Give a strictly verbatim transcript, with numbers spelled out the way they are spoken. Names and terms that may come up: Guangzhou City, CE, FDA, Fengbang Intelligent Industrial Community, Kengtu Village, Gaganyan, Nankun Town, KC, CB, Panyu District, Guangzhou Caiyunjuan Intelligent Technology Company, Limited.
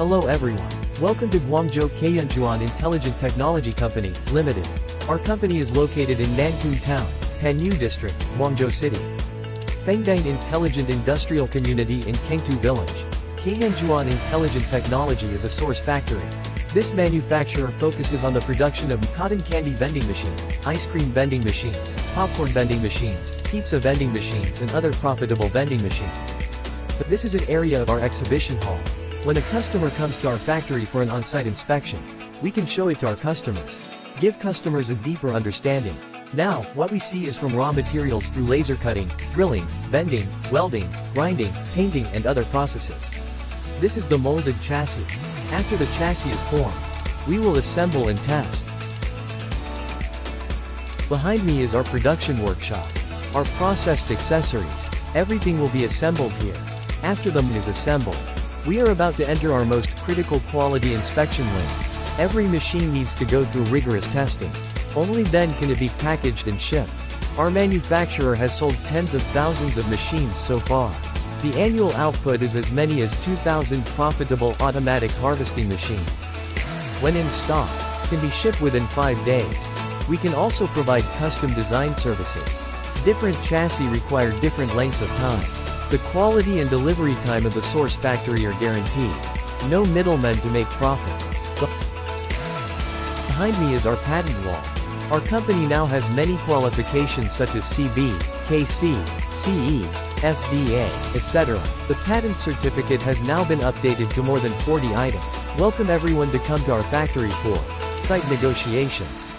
Hello everyone. Welcome to Guangzhou Caiyunjuan Intelligent Technology Company, Limited. Our company is located in Nankun Town, Panyu District, Guangzhou City. Fengbang Intelligent Industrial Community in Kengtu Village. Caiyunjuan Intelligent Technology is a source factory. This manufacturer focuses on the production of cotton candy vending machine, ice cream vending machines, popcorn vending machines, pizza vending machines and other profitable vending machines. But this is an area of our exhibition hall. When a customer comes to our factory for an on-site inspection, we can show it to our customers, give customers a deeper understanding. Now, what we see is from raw materials through laser cutting, drilling, bending, welding, grinding, painting and other processes. This is the molded chassis. After the chassis is formed, we will assemble and test. Behind me is our production workshop. Our processed accessories, everything will be assembled here. After them is assembled, we are about to enter our most critical quality inspection lane. Every machine needs to go through rigorous testing. Only then can it be packaged and shipped. Our manufacturer has sold tens of thousands of machines so far. The annual output is as many as two thousand profitable automatic harvesting machines. When in stock, can be shipped within five days. We can also provide custom design services. Different chassis require different lengths of time. The quality and delivery time of the source factory are guaranteed. No middlemen to make profit. Behind me is our patent wall. Our company now has many qualifications such as C B, K C, C E, F D A, et cetera. The patent certificate has now been updated to more than forty items. Welcome everyone to come to our factory for site negotiations.